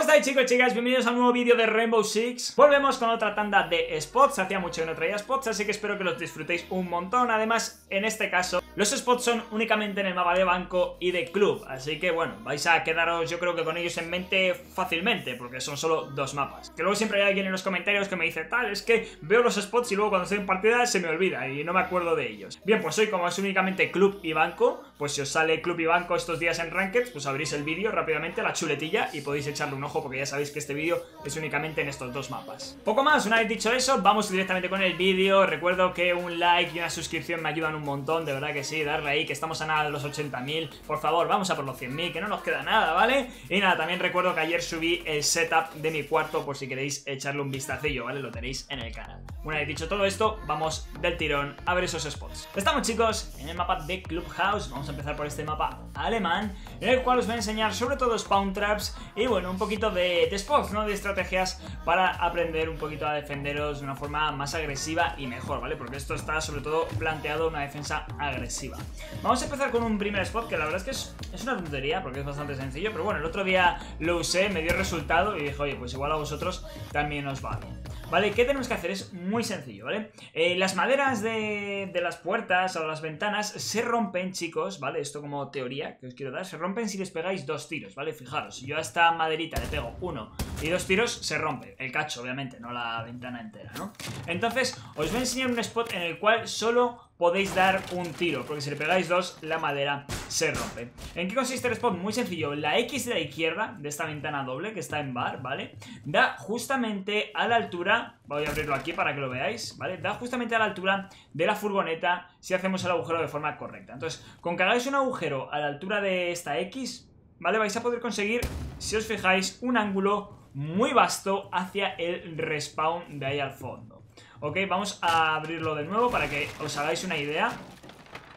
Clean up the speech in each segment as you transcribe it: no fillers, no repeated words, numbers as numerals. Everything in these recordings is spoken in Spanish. ¿Cómo estáis, chicos y chicas? Bienvenidos a un nuevo vídeo de Rainbow Six. Volvemos con otra tanda de spots. Hacía mucho que no traía spots, así que espero que los disfrutéis un montón. Además, en este caso, los spots son únicamente en el mapa de banco y de club, así que bueno, vais a quedaros yo creo que con ellos en mente fácilmente, porque son solo dos mapas. Que luego siempre hay alguien en los comentarios que me dice, tal, es que veo los spots y luego cuando estoy en partida se me olvida y no me acuerdo de ellos. Bien, pues hoy como es únicamente club y banco, pues si os sale club y banco estos días en Ranked, pues abrís el vídeo rápidamente, la chuletilla, y podéis echarle un ojo porque ya sabéis que este vídeo es únicamente en estos dos mapas. Poco más, una vez dicho eso, vamos directamente con el vídeo. Recuerdo que un like y una suscripción me ayudan un montón, de verdad que sí, darle ahí, que estamos a nada de los 80.000. Por favor, vamos a por los 100.000, que no nos queda nada, ¿vale? Y nada, también recuerdo que ayer subí el setup de mi cuarto, por si queréis echarle un vistacillo, ¿vale? Lo tenéis en el canal. Una vez dicho todo esto, vamos del tirón a ver esos spots. Estamos, chicos, en el mapa de Clubhouse. Vamos a empezar por este mapa alemán, en el cual os voy a enseñar sobre todo spawn traps y bueno, un poquito de spots, ¿no? De estrategias para aprender un poquito a defenderos de una forma más agresiva y mejor, ¿vale? Porque esto está sobre todo planteado una defensa agresiva. Vamos a empezar con un primer spot que la verdad es que es una tontería porque es bastante sencillo, pero bueno, el otro día lo usé, me dio resultado y dije, oye, pues igual a vosotros también os va bien. ¿Vale? ¿Qué tenemos que hacer? Es muy sencillo, ¿vale? Las maderas de las puertas o las ventanas se rompen, chicos, ¿vale? Esto como teoría que os quiero dar, se rompen si les pegáis dos tiros, ¿vale? Fijaros, si yo a esta maderita le pego uno y dos tiros, se rompe el cacho, obviamente, no la ventana entera, ¿no? Entonces, os voy a enseñar un spot en el cual solo podéis dar un tiro, porque si le pegáis dos, la madera se rompe. ¿En qué consiste el spot? Muy sencillo, la X de la izquierda de esta ventana doble que está en bar, ¿vale? Da justamente a la altura, voy a abrirlo aquí para que lo veáis, ¿vale? Da justamente a la altura de la furgoneta si hacemos el agujero de forma correcta. Entonces, con que hagáis un agujero a la altura de esta X, ¿vale? Vais a poder conseguir, si os fijáis, un ángulo muy vasto hacia el respawn de ahí al fondo. Ok, vamos a abrirlo de nuevo para que os hagáis una idea.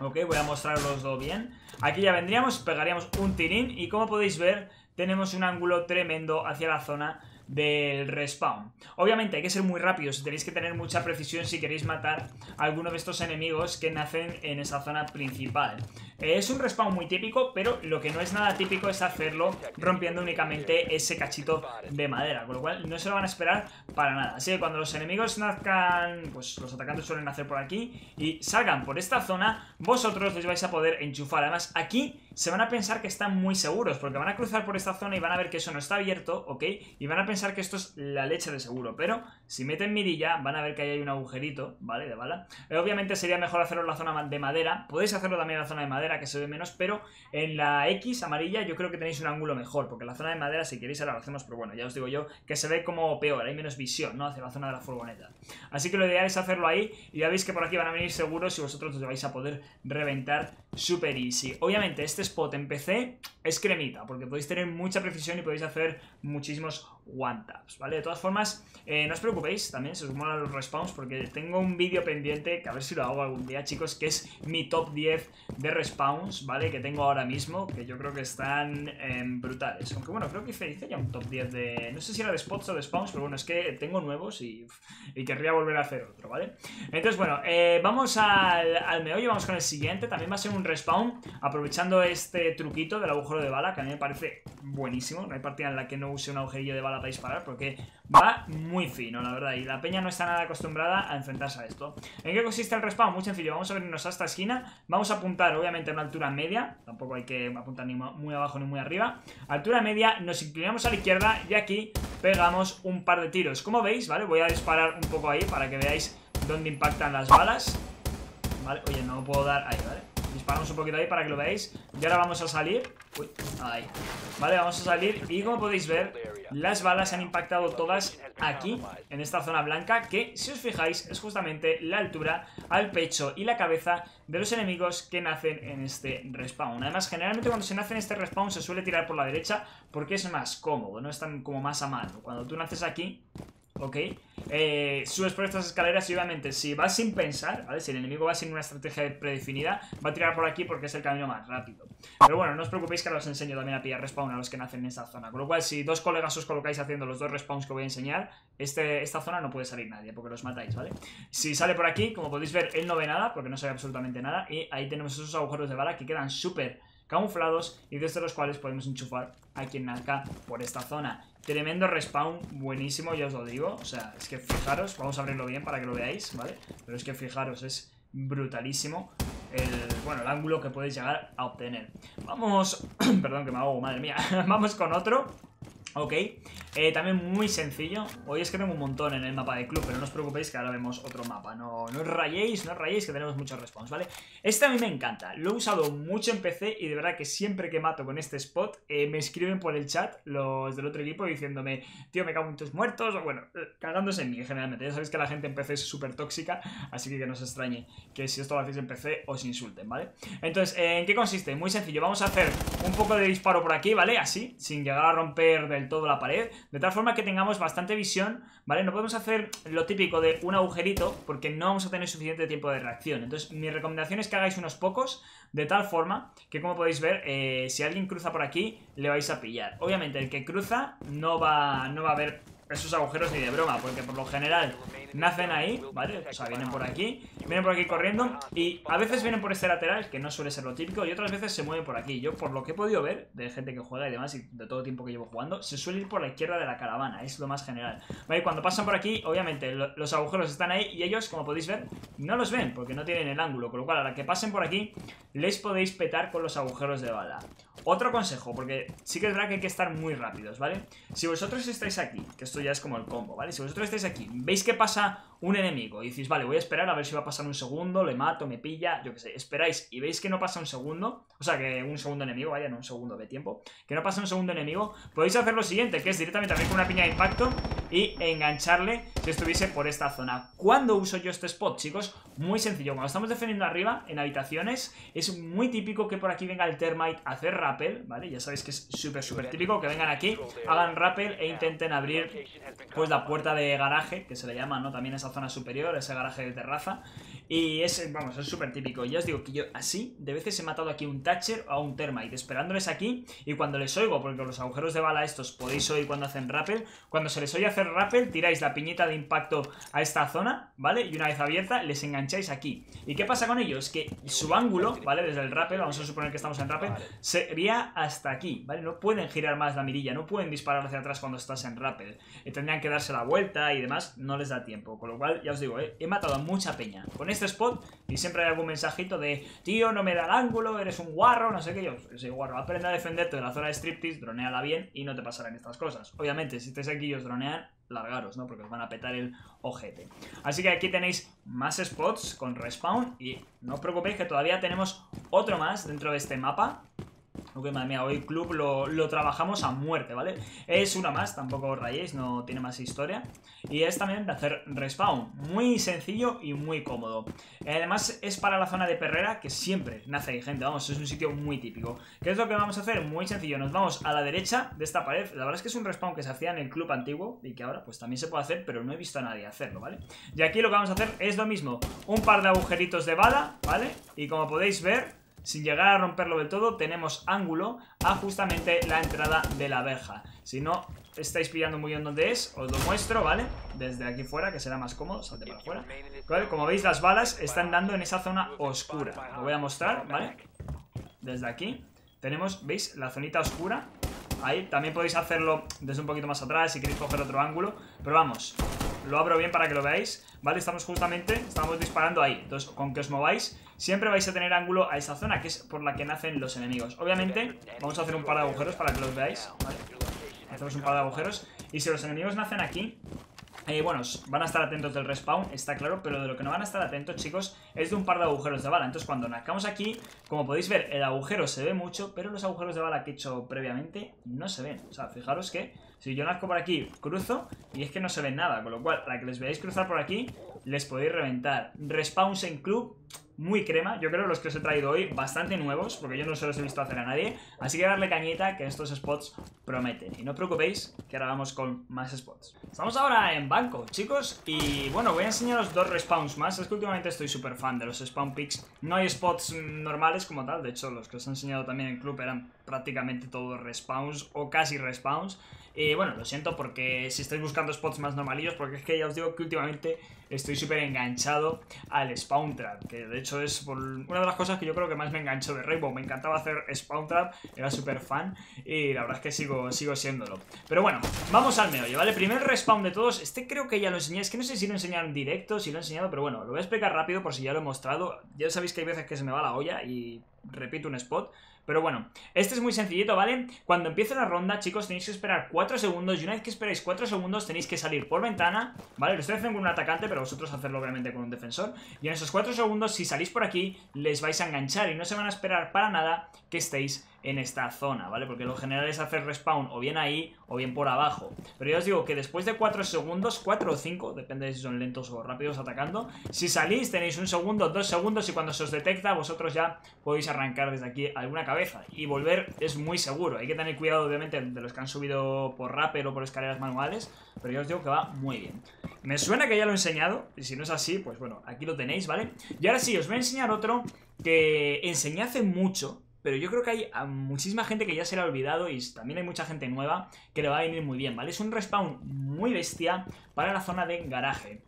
Ok, voy a mostraroslo bien. Aquí ya vendríamos, pegaríamos un tirín y como podéis ver, tenemos un ángulo tremendo hacia la zona del respawn. Obviamente hay que ser muy rápidos, tenéis que tener mucha precisión si queréis matar a alguno de estos enemigos que nacen en esa zona principal. Es un respawn muy típico, pero lo que no es nada típico es hacerlo rompiendo únicamente ese cachito de madera, con lo cual no se lo van a esperar para nada. Así que cuando los enemigos nazcan, pues los atacantes suelen nacer por aquí y salgan por esta zona, vosotros les vais a poder enchufar. Además aquí se van a pensar que están muy seguros, porque van a cruzar por esta zona y van a ver que eso no está abierto, ¿ok? Y van a pensar que esto es la leche de seguro, pero si meten mirilla van a ver que ahí hay un agujerito, ¿vale? De bala. Obviamente sería mejor hacerlo en la zona de madera, podéis hacerlo también en la zona de madera que se ve menos, pero en la X amarilla yo creo que tenéis un ángulo mejor, porque en la zona de madera si queréis ahora lo hacemos, pero bueno, ya os digo yo que se ve como peor, hay menos visión, ¿no? Hacia la zona de la furgoneta. Así que lo ideal es hacerlo ahí y ya veis que por aquí van a venir seguros y vosotros os vais a poder reventar super easy. Obviamente este spot en PC es cremita, porque podéis tener mucha precisión y podéis hacer muchísimos one taps, ¿vale? De todas formas, no os preocupéis, también se os molan los respawns, porque tengo un vídeo pendiente, que a ver si lo hago algún día, chicos, que es mi top 10 de respawns, ¿vale? Que tengo ahora mismo, que yo creo que están brutales, aunque bueno, creo que hice ya un top 10 de, no sé si era de spots o de spawns, pero bueno, es que tengo nuevos y querría volver a hacer otro, ¿vale? Entonces, bueno, vamos al meollo, vamos con el siguiente, también va a ser un respawn, aprovechando este truquito del agujero de bala, que a mí me parece buenísimo, no hay partida en la que no use un agujerillo de bala para disparar, porque va muy fino, la verdad, y la peña no está nada acostumbrada a enfrentarse a esto. ¿En qué consiste el respawn? Muy sencillo, vamos a venirnos a esta esquina, vamos a apuntar obviamente a una altura media, tampoco hay que apuntar ni muy abajo ni muy arriba, altura media, nos inclinamos a la izquierda y aquí pegamos un par de tiros, como veis, ¿vale? Voy a disparar un poco ahí para que veáis dónde impactan las balas, ¿vale? Oye, no puedo dar ahí, ¿vale? Disparamos un poquito ahí para que lo veáis. Y ahora vamos a salir. Uy, ahí. Vale, vamos a salir. Y como podéis ver, las balas han impactado todas aquí, en esta zona blanca, que si os fijáis es justamente la altura al pecho y la cabeza de los enemigos que nacen en este respawn. Además, generalmente cuando se nace en este respawn se suele tirar por la derecha porque es más cómodo, no es tan como más a mano. Cuando tú naces aquí, ok, subes por estas escaleras y obviamente si vas sin pensar, ¿vale? Si el enemigo va sin una estrategia predefinida, va a tirar por aquí porque es el camino más rápido. Pero bueno, no os preocupéis que ahora os enseño también a pillar respawn a los que nacen en esta zona. Con lo cual, si dos colegas os colocáis haciendo los dos respawns que voy a enseñar, esta zona no puede salir nadie porque los matáis, ¿vale? Si sale por aquí, como podéis ver, él no ve nada porque no sabe absolutamente nada. Y ahí tenemos esos agujeros de bala que quedan súper camuflados y desde los cuales podemos enchufar a quien nazca por esta zona. Tremendo respawn, buenísimo, ya os lo digo. O sea, es que fijaros, vamos a abrirlo bien para que lo veáis, ¿vale? Pero es que fijaros, es brutalísimo el ángulo que podéis llegar a obtener. Vamos, perdón que me ahogo, madre mía. Vamos con otro. Ok, también muy sencillo. Hoy es que tengo un montón en el mapa de club, pero no os preocupéis que ahora vemos otro mapa. No os rayéis, que tenemos muchos respawns, ¿vale? Este a mí me encanta, lo he usado mucho en PC y de verdad que siempre que mato con este spot me escriben por el chat los del otro equipo diciéndome, tío, me cago en tus muertos, o bueno, cagándose en mí generalmente. Ya sabéis que la gente en PC es súper tóxica, así que no os extrañe que si esto lo hacéis en PC os insulten, ¿vale? Entonces, ¿en qué consiste? Muy sencillo, vamos a hacer un poco de disparo por aquí, ¿vale? Así, sin llegar a romper del todo la pared, de tal forma que tengamos bastante visión, ¿vale? No podemos hacer lo típico de un agujerito porque no vamos a tener suficiente tiempo de reacción. Entonces mi recomendación es que hagáis unos pocos, de tal forma que, como podéis ver, si alguien cruza por aquí le vais a pillar. Obviamente el que cruza no va a ver esos agujeros ni de broma, porque por lo general nacen ahí, ¿vale? O sea, vienen por aquí corriendo y a veces vienen por este lateral, que no suele ser lo típico, y otras veces se mueven por aquí. Yo, por lo que he podido ver de gente que juega y demás, y de todo tiempo que llevo jugando, se suele ir por la izquierda de la caravana, es lo más general, ¿vale? Cuando pasan por aquí, obviamente los agujeros están ahí y ellos, como podéis ver, no los ven porque no tienen el ángulo, con lo cual a la que pasen por aquí les podéis petar con los agujeros de bala. Otro consejo, porque sí que es verdad que hay que estar muy rápidos, ¿vale? Si vosotros estáis aquí, que esto ya es como el combo, ¿vale? Si vosotros estáis aquí, veis que pasa un enemigo y decís, vale, voy a esperar a ver si va a pasar un segundo, le mato, me pilla, yo qué sé. Esperáis y veis que no pasa un segundo, o sea, que un segundo enemigo, vaya, no un segundo de tiempo, que no pasa un segundo enemigo, podéis hacer lo siguiente, que es directamente abrir con una piña de impacto y engancharle si estuviese por esta zona. ¿Cuándo uso yo este spot, chicos? Muy sencillo, cuando estamos defendiendo arriba, en habitaciones, es muy típico que por aquí venga el Thermite a hacer rappel, ¿vale? Ya sabéis que es súper típico que vengan aquí, hagan rappel e intenten abrir, pues, la puerta de garaje, que se le llama, ¿no? También esa zona superior, ese garaje de terraza. Y es, vamos, es súper típico. Ya os digo que yo así de veces he matado aquí un Thatcher o a un Thermite, esperándoles aquí, y cuando les oigo, porque los agujeros de bala estos podéis oír cuando hacen rappel, cuando se les oye hacer rappel, tiráis la piñita de impacto a esta zona, ¿vale? Y una vez abierta, les engancháis aquí. ¿Y qué pasa con ellos? Que su ángulo, ¿vale? Desde el rappel, vamos a suponer que estamos en rappel, sería hasta aquí, ¿vale? No pueden girar más la mirilla, no pueden disparar hacia atrás cuando estás en rappel. Tendrían que darse la vuelta y demás, no les da tiempo. Con lo cual, ya os digo, he matado a mucha peña con este spot y siempre hay algún mensajito de, tío, no me da el ángulo, eres un guarro, no sé qué. Yo soy guarro, aprende a defenderte de la zona de striptease, droneala bien y no te pasarán estas cosas. Obviamente, si estáis aquí y os dronean, largaros, ¿no? Porque os van a petar el ojete. Así que aquí tenéis más spots con respawn y no os preocupéis que todavía tenemos otro más dentro de este mapa. Ok, madre mía, hoy club lo trabajamos a muerte, ¿vale? Es una más, tampoco os rayéis, no tiene más historia. Y es también de hacer respawn, muy sencillo y muy cómodo. Además es para la zona de perrera, que siempre nace ahí gente, vamos, es un sitio muy típico. ¿Qué es lo que vamos a hacer? Muy sencillo, nos vamos a la derecha de esta pared. La verdad es que es un respawn que se hacía en el club antiguo y que ahora pues también se puede hacer, pero no he visto a nadie hacerlo, ¿vale? Y aquí lo que vamos a hacer es lo mismo, un par de agujeritos de bala, ¿vale? Y como podéis ver, sin llegar a romperlo del todo, tenemos ángulo a justamente la entrada de la verja. Si no estáis pillando muy bien dónde es, os lo muestro, ¿vale? Desde aquí fuera, que será más cómodo, salte para afuera. ¿Vale? Como veis, las balas están dando en esa zona oscura. Lo voy a mostrar, ¿vale? Desde aquí tenemos, ¿veis? La zonita oscura. Ahí también podéis hacerlo desde un poquito más atrás si queréis coger otro ángulo. Pero vamos, lo abro bien para que lo veáis, ¿vale? Estamos disparando ahí. Entonces, con que os mováis, siempre vais a tener ángulo a esa zona, que es por la que nacen los enemigos. Obviamente, vamos a hacer un par de agujeros para que los veáis, ¿vale? Hacemos un par de agujeros. Y si los enemigos nacen aquí, van a estar atentos del respawn, está claro, pero de lo que no van a estar atentos, chicos, es de un par de agujeros de bala. Entonces, cuando nacamos aquí, como podéis ver, el agujero se ve mucho, pero los agujeros de bala que he hecho previamente no se ven. O sea, fijaros que si yo nazco por aquí, cruzo, y es que no se ve nada, con lo cual, para que les veáis cruzar por aquí, les podéis reventar. Respawns en club, muy crema, yo creo los que os he traído hoy, bastante nuevos, porque yo no se los he visto hacer a nadie, así que darle cañita, que estos spots prometen. Y no os preocupéis, que ahora vamos con más spots. Estamos ahora en banco, chicos, y bueno, voy a enseñaros dos respawns más. Es que últimamente estoy súper fan de los spawn picks. No hay spots normales como tal, de hecho los que os he enseñado también en club eran prácticamente todos respawns o casi respawns. Bueno, lo siento porque si estáis buscando spots más normalillos, porque es que ya os digo que últimamente estoy súper enganchado al spawn trap, que de hecho es una de las cosas que yo creo que más me enganchó de Rainbow. Me encantaba hacer spawn trap, era súper fan y la verdad es que sigo siéndolo. Pero bueno, vamos al meollo, ¿vale? Primer respawn de todos, este creo que ya lo enseñé, es que no sé si lo he enseñado en directo, si lo he enseñado, pero bueno, lo voy a explicar rápido por si ya lo he mostrado. Ya sabéis que hay veces que se me va la olla y repito un spot. Pero bueno, este es muy sencillito, ¿vale? Cuando empiece la ronda, chicos, tenéis que esperar 4 segundos. Y una vez que esperáis 4 segundos, tenéis que salir por ventana, ¿vale? Lo estoy haciendo con un atacante, pero vosotros hacerlo obviamente con un defensor. Y en esos 4 segundos, si salís por aquí, les vais a enganchar. Y no se van a esperar para nada que estéis en esta zona, ¿vale? Porque lo general es hacer respawn o bien ahí o bien por abajo. Pero ya os digo que después de 4 segundos, 4 o 5, depende de si son lentos o rápidos atacando, si salís tenéis 1 segundo, 2 segundos y cuando se os detecta vosotros ya podéis arrancar desde aquí alguna cabeza. Y volver es muy seguro. Hay que tener cuidado obviamente de los que han subido por rappel o por escaleras manuales, pero ya os digo que va muy bien. Me suena que ya lo he enseñado y si no es así, pues bueno, aquí lo tenéis, ¿vale? Y ahora sí, os voy a enseñar otro que enseñé hace mucho, pero yo creo que hay a muchísima gente que ya se le ha olvidado y también hay mucha gente nueva que le va a venir muy bien, ¿vale? Es un respawn muy bestia para la zona de garaje.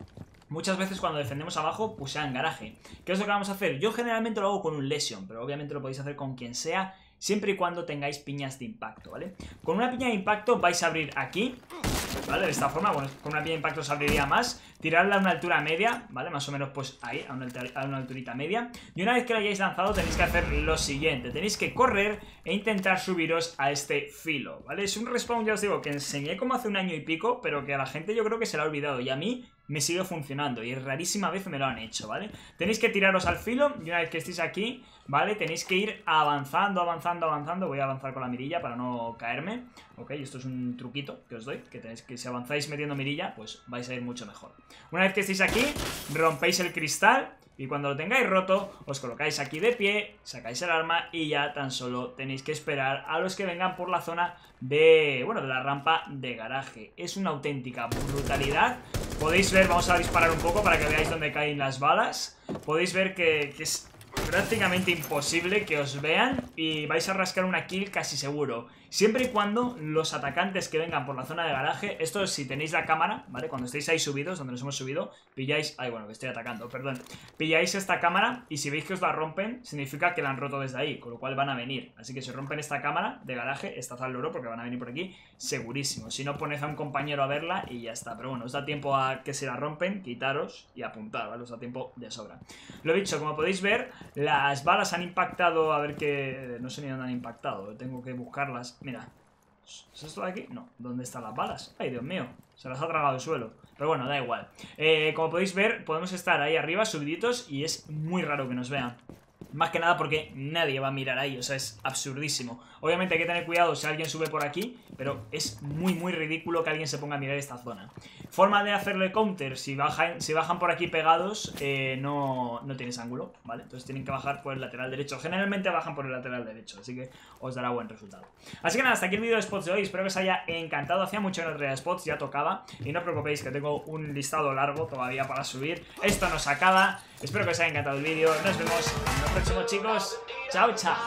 Muchas veces cuando defendemos abajo, pues sea en garaje. ¿Qué es lo que vamos a hacer? Yo generalmente lo hago con un Lesion, pero obviamente lo podéis hacer con quien sea, siempre y cuando tengáis piñas de impacto, ¿vale? Con una piña de impacto vais a abrir aquí, ¿vale? De esta forma, bueno, con una piña de impacto se abriría más. Tirarla a una altura media, ¿vale? Más o menos pues ahí, a una alturita media. Y una vez que la hayáis lanzado tenéis que hacer lo siguiente. Tenéis que correr e intentar subiros a este filo, ¿vale? Es un respawn, ya os digo, que enseñé como hace un año y pico, pero que a la gente yo creo que se la ha olvidado. Y a mí me sigue funcionando y rarísima vez me lo han hecho, ¿vale? Tenéis que tiraros al filo y una vez que estéis aquí, ¿vale? Tenéis que ir avanzando, avanzando, avanzando. Voy a avanzar con la mirilla para no caerme. Ok, esto es un truquito que os doy, que tenéis que si avanzáis metiendo mirilla, pues vais a ir mucho mejor. Una vez que estéis aquí, rompéis el cristal y cuando lo tengáis roto, os colocáis aquí de pie, sacáis el arma y ya tan solo tenéis que esperar a los que vengan por la zona de, bueno, de la rampa de garaje. Es una auténtica brutalidad. Podéis ver, vamos a disparar un poco para que veáis dónde caen las balas. Podéis ver que es prácticamente imposible que os vean y vais a rascar una kill casi seguro, siempre y cuando los atacantes que vengan por la zona de garaje, esto si tenéis la cámara, ¿vale? Cuando estéis ahí subidos, donde nos hemos subido, pilláis, ay bueno, que estoy atacando, perdón, pilláis esta cámara y si veis que os la rompen, significa que la han roto desde ahí, con lo cual van a venir, así que si rompen esta cámara de garaje, estad al loro porque van a venir por aquí segurísimo, si no poned a un compañero a verla y ya está, pero bueno, os da tiempo a que se la rompen, quitaros y apuntar, ¿vale? Os da tiempo de sobra. Lo dicho, como podéis ver, las balas han impactado, a ver qué, no sé ni dónde han impactado, tengo que buscarlas, mira, ¿es esto de aquí? No, ¿dónde están las balas? Ay, Dios mío, se las ha tragado el suelo, pero bueno, da igual. Como podéis ver, podemos estar ahí arriba subiditos y es muy raro que nos vean. Más que nada porque nadie va a mirar ahí, o sea, es absurdísimo. Obviamente hay que tener cuidado si alguien sube por aquí, pero es muy, muy ridículo que alguien se ponga a mirar esta zona. Forma de hacerle counter, si bajan por aquí pegados, no tienes ángulo, ¿vale? Entonces tienen que bajar por el lateral derecho. Generalmente bajan por el lateral derecho, así que os dará buen resultado. Así que nada, hasta aquí el vídeo de spots de hoy. Espero que os haya encantado. Hacía mucho que no traía spots, ya tocaba. Y no os preocupéis que tengo un listado largo todavía para subir. Esto nos acaba. Espero que os haya encantado el vídeo. Nos vemos en el próximo, chicos. Chao, chao.